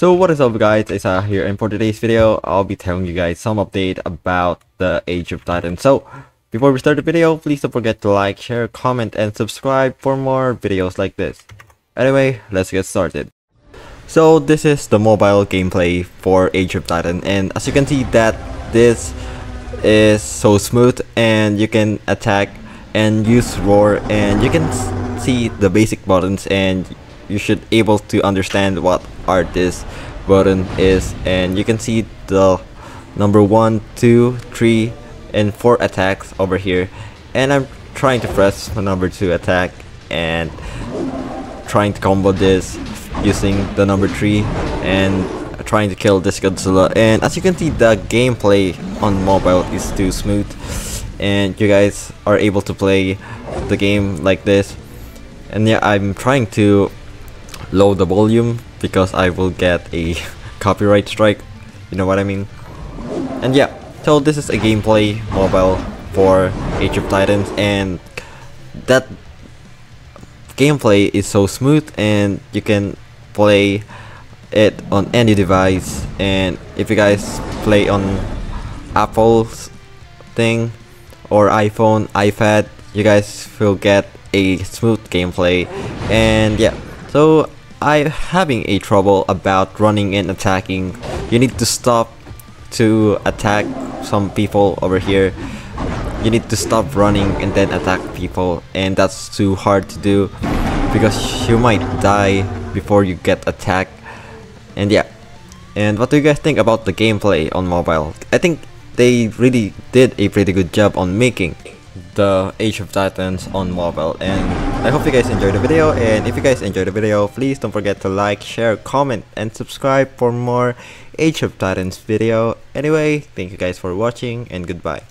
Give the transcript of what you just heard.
So what is up guys, Isaah here, and for today's video I'll be telling you guys some update about the Age of Titans. So before we start the video, please don't forget to like, share, comment and subscribe for more videos like this. Anyway, let's get started. So this is the mobile gameplay for Age of Titan, and as you can see that this is so smooth, and you can attack and use roar, and you can see the basic buttons, and you should able to understand what are this button is, and you can see the number 1, 2, 3, and 4 attacks over here, and I'm trying to press the number 2 attack and trying to combo this using the number 3 and trying to kill this Godzilla. And as you can see, the gameplay on mobile is too smooth, and you guys are able to play the game like this. And yeah, I'm trying to low the volume because I will get a copyright strike, you know what I mean. And yeah, so this is a gameplay mobile for Age of Titans, and that gameplay is so smooth, and you can play it on any device. And if you guys play on Apple's thing or iPhone, iPad, you guys will get a smooth gameplay. And yeah, so I'm having a trouble about running and attacking. You need to stop to attack some people over here. You need to stop running and then attack people, and that's too hard to do because you might die before you get attacked. And yeah, and what do you guys think about the gameplay on mobile? I think they really did a pretty good job on making the Age of Titans on mobile, and I hope you guys enjoyed the video. And if you guys enjoyed the video, please don't forget to like, share, comment and subscribe for more Age of Titans video. Anyway, thank you guys for watching, and goodbye.